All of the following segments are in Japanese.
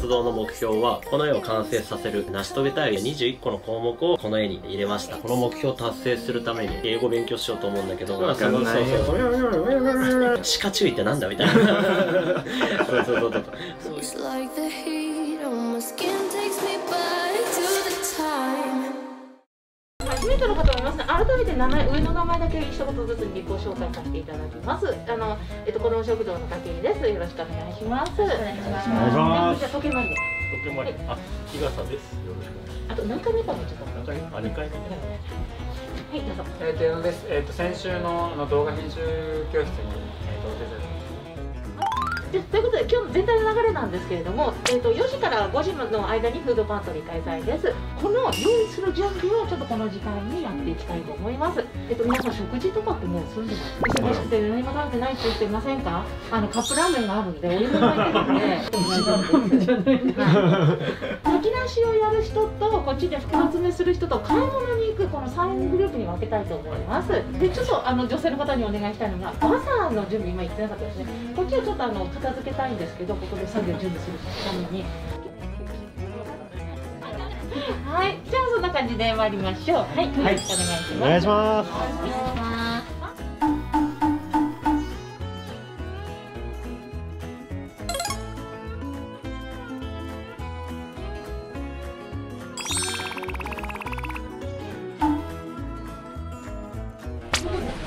活動の目標は、この絵を完成させる、成し遂げたい21個の項目をこの絵に入れました。この目標を達成するために、英語勉強しようと思うんだけど、そうそうそう。シカ注意ってなんだみたいな。そうそうそう初めての方もいますね。改めて名前、上の名前だけ一言ずつにご紹介させていただきます。子ども食堂の武井です。よろしくお願いします。お願いします。じゃあ時計回りで。時計回り。あ、日傘です。よろしくお願いします。あと何回目かもちょっと。何回目？あ、2回目。はい、どうぞ。矢野です。先週の動画編集教室にお手伝い。ということで、今日の全体の流れなんですけれども、4時から5時の間にフードパントリー開催です。この用意する準備をちょっとこの時間にやっていきたいと思います。皆さん食事とかってもうそういうの忙しくて何も食べてないって言ってませんか？カップラーメンがあるんで、お湯も入ってるんで、炊き出しをやる人と、こっちで袋詰めする人と、買い物に行く、この3人グループに分けたいと思います。で、ちょっと女性の方にお願いしたいのが、バザーの準備、今言ってなかったですね。こっちはちょっと片付けたいんですけど、ここで作業準備するために。はい、じゃあそんな感じで参りましょう。はい、よろしくお願いします。お願いします。すい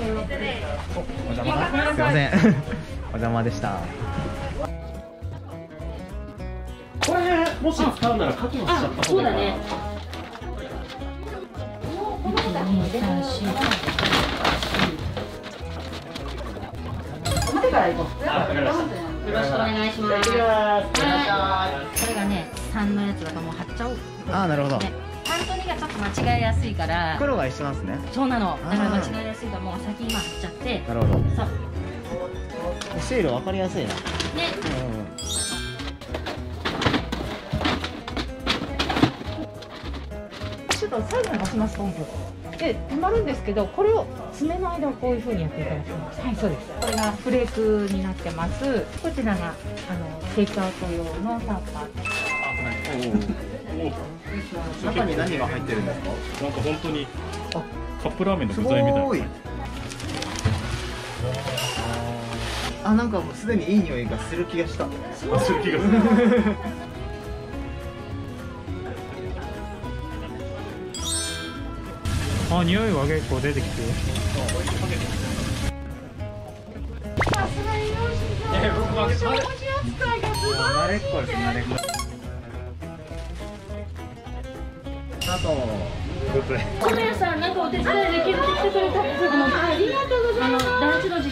ません。お邪魔でした。これもし使うならカキもしちゃった方がいいかな。表から行こう。よろしくお願いします。これがね、3のやつだからもう貼っちゃおう。ああ、なるほど。3と2がちょっと間違えやすいから。黒が一緒なんですね。そうなの。だから間違えやすいからもう先今貼っちゃって。なるほど。そう。シールわかりやすいな。ね。最後に出しますとでたまるんですけど、これを爪の間をこういうふうにやっていただきます。はい、そうです。これがフレークになってます。こちらがテイクアウト用のタッパー。中に何が入ってるんですか？なんか本当にカップラーメンの具材みたいな。あ、なんかもうすでにいい匂いがする気がした。あ、する気がする。あ、匂いは結構出てきてる。さすがに美味しい。え、僕は醤油扱いが素晴らしいです。あと、小宮さん、なんかお手伝いできるって来てくれたんですけども、ありがとうございます。団地の時。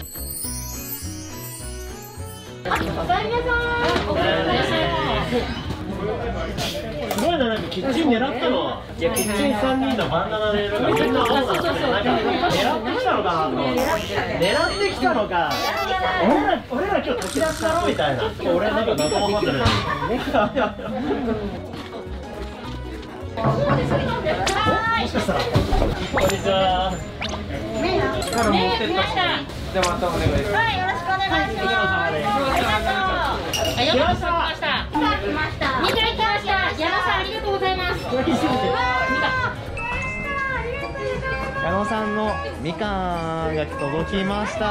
おかえりなさい。おかえりなさい。すごいな、なんかキッチン狙ったの。いや、キッチン3人のバンダナでみんな青だったね。狙ってきたのかなと思って。狙ってきたのか。俺ら今日炊き出しだろみたいな。俺なんか仲間分かってる。もしかしたら。こんにちは。ねえ、来ました。じゃあまたお願いします。はい、よろしくお願いします。ありがとう。よろしくお願いします。来ました。2回来ました。矢野さん、ありがとうございます。矢野さんのみかんが届きました。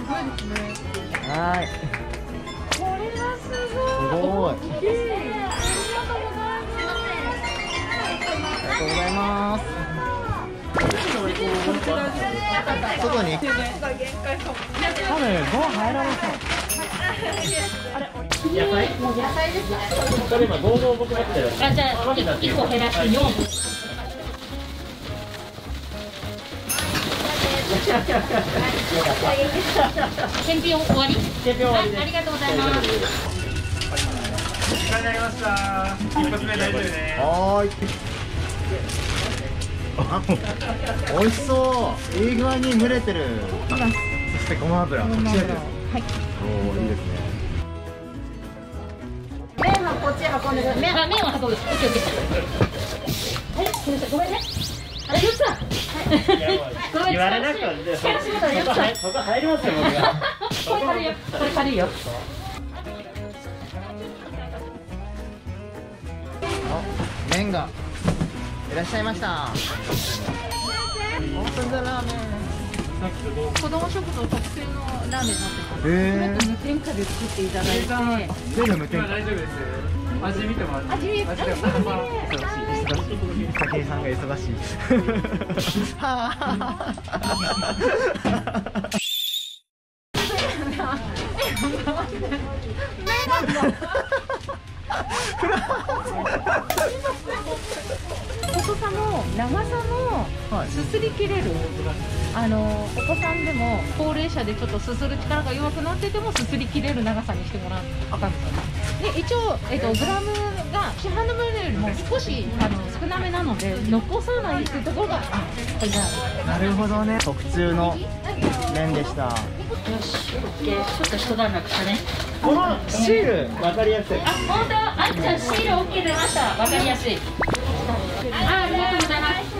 はい。これはすごい。すごい。ありがとうございます。外に。多分ご飯入らなそう。野菜？もう野菜ですね。それ今合同僕持ってる。あ、じゃあ1個減らして4。検品終わり？はい、ありがとうございます。時間になりました。一発目大丈夫ね。はい。美味しそう。いい具合に蒸れてる。そしてごま油。はい。おお、いいですね。麺はこっち運んでください。麺は運ぶ。はい、すみません、ごめんね。あれ、よっさん。言われなくて。そこ入りますよ、僕が。これ軽いよ。麺がいらっしゃいました。子供食堂特製のラーメンになってます。これと無添加で作っていただいて。全部無添加。大丈夫です。味見てもらって。武井さんが忙しい。細さも長さもすすり切れる、お子さんでも高齢者でちょっとすする力が弱くなっててもすすり切れる長さにしてもらうあかんですよね。一応、グラムが市販の分よりも少し少なめなので残さないっていうところがなるほどね。特注の麺でした。よし、OK。ちょっと一段落したね。このシール、わかりやすい。あ、本当、あっちゃんシール OK 出ました。わかりやすい。ありがとうございます。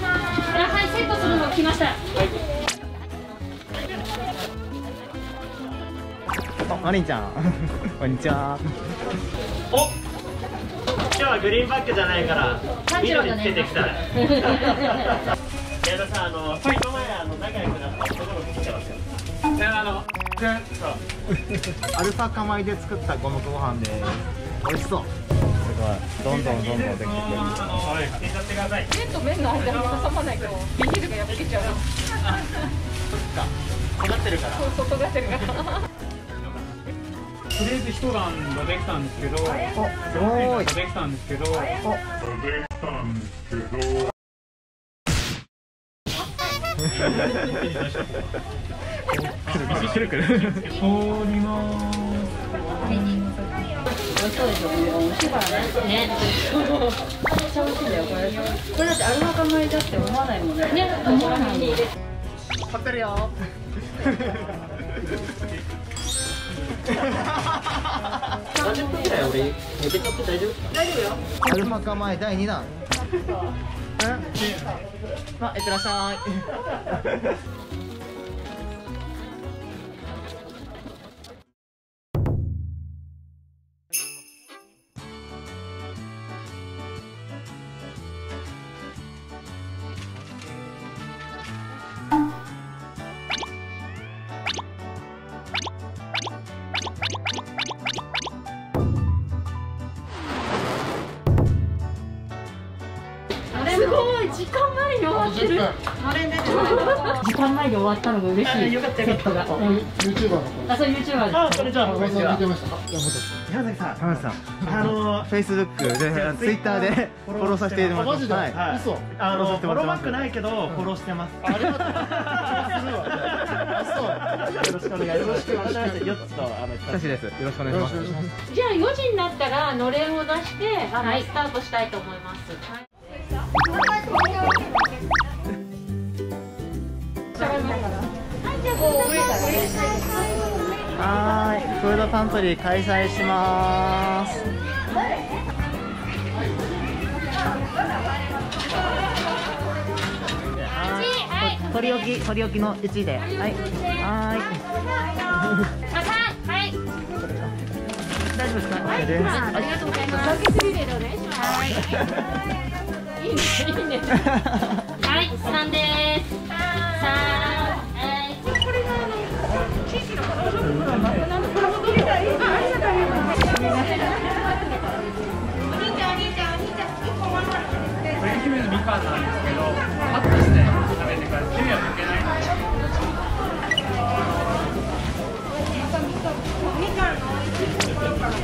はい、セットするの来ました。あ、マリンちゃん。こんにちは。お、今日はグリーンバックじゃないから、緑つけてきた。矢田さん、この前仲良くなった男の子来てますよ。アルファカ米で作った五目ご飯で美味しそう。すごい。どんどんできてくる。はい、使ってください。麺と麺の間に挟まないとビニールが破けちゃう。そっか。尖ってるから。そう、尖ってるから。とりあえず一段ができたんですけど。すごい。できたんですけど。アルマカ前第2弾。いってらっしゃい。すごい、時間前に終わってる。時間前に終わったのが嬉しい。よかったよかった。YouTuber の子。あ、そう YouTuber です。あ、それじゃあ、見てました。山崎さん、山崎さん、Facebook で、Twitter でフォローさせてもらってます。嘘。フォローバックないけどフォローしてます。ありがとう。よろしくお願いします。じゃあ4時になったらのれんを出してスタートしたいと思います。はい、フードパントリー開催します。取り置きのうちで。大丈夫ですか？ありがとうございます。いいね。はい、3です。これが地域の子ども食堂の子ども食堂みたい。ありがとうございます。お兄ちゃん、結構頑張る。これ姫のみかんなんですけど、カットして食べてから姫は抜けないので。みかんの美味しいところから。す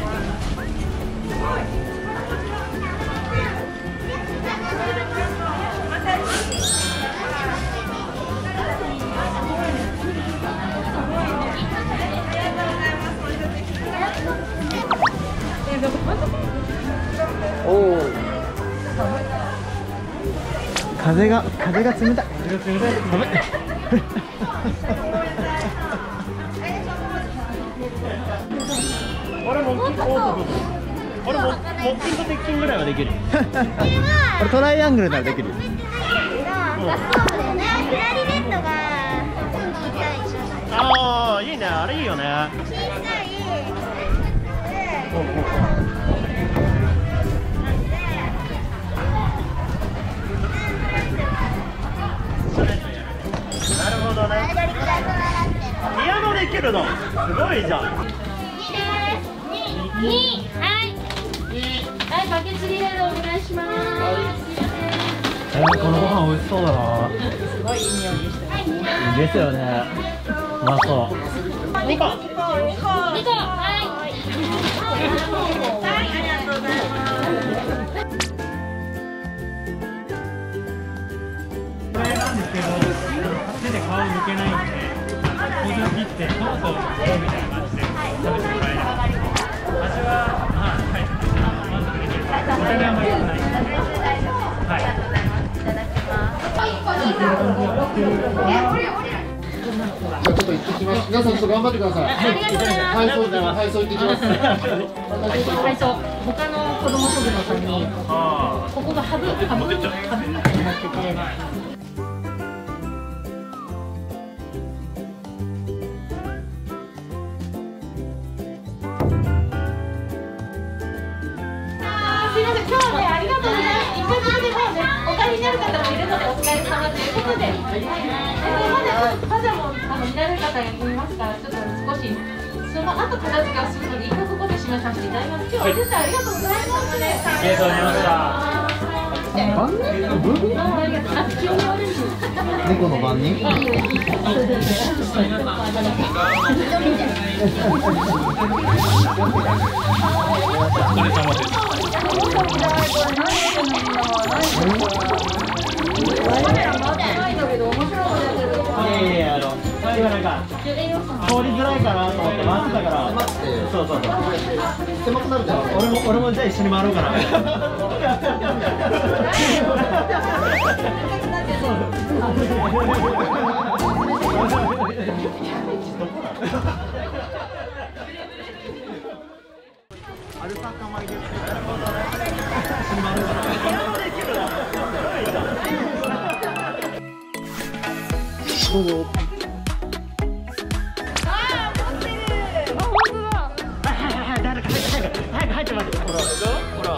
ごい。風が冷たい。寒い。あれもっくんと鉄筋ぐらいはできる。これトライアングルならできる。そうだよね。クラリネットが今度痛いじゃない。ああ、いいな。あれいいよね。小さいなるほどね。ピアノできるのすごいじゃん。はい、バケツリレーでお願いします。このご飯美味しそうだな。すごいいい匂いでしたね。ですよね。うまそう。2個。はい、ありがとうございます。けど手で顔抜けないんで、包丁切って、トートを切ってみたいな感じで、食べてもらえれば、味は、満足できるから、お酒はあまり良くないので、いただきます。じゃあちょっと行ってきます。皆さんちょっと頑張ってください。体操行ってきます。体操、他の子供食堂さんに、ここがハブみたいになってて。お疲れ様ということで、パジャマを見られる方には、見ますから、ちょっと少し、その後片付けをするので、一回ここで締めさせていただきます。今日は先生、ありがとうございます。ありがとうございました。猫の番人。通りづらいかなと思って回ってたから。そう。狭くなるじゃん。俺もじゃあ一緒に回ろうかな。アルパカ米です。なるほどね。一緒に回ろうかな。あ、持ってる。あ、本当だ。はい、誰か入ってます。ほら。